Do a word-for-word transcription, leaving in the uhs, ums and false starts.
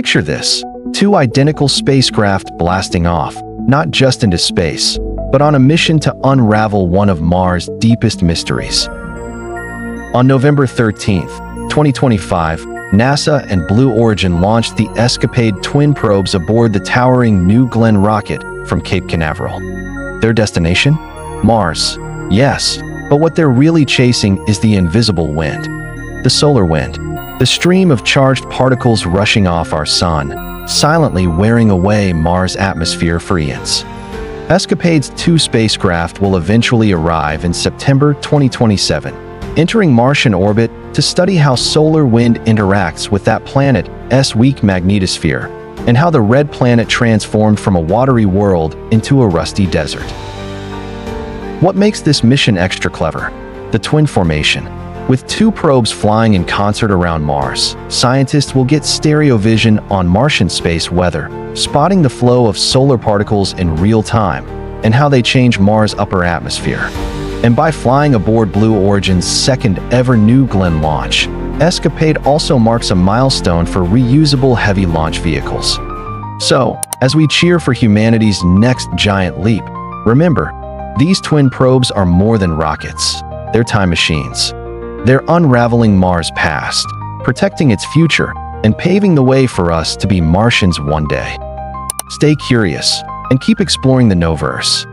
Picture this, two identical spacecraft blasting off, not just into space, but on a mission to unravel one of Mars' deepest mysteries. On November thirteenth, twenty twenty-five, NASA and Blue Origin launched the Escapade twin probes aboard the towering New Glenn rocket from Cape Canaveral. Their destination? Mars. Yes, but what they're really chasing is the invisible wind, the solar wind, the stream of charged particles rushing off our sun, silently wearing away Mars' atmosphere for eons. Escapade's two spacecraft will eventually arrive in September twenty twenty-seven, entering Martian orbit to study how solar wind interacts with that planet's weak magnetosphere, and how the red planet transformed from a watery world into a rusty desert. What makes this mission extra clever? The twin formation. With two probes flying in concert around Mars, scientists will get stereo vision on Martian space weather, spotting the flow of solar particles in real time, and how they change Mars' upper atmosphere. And by flying aboard Blue Origin's second ever New Glenn launch, Escapade also marks a milestone for reusable heavy launch vehicles. So, as we cheer for humanity's next giant leap, remember, these twin probes are more than rockets. They're time machines. They're unraveling Mars' past, protecting its future, and paving the way for us to be Martians one day. Stay curious, and keep exploring the KnowVerse.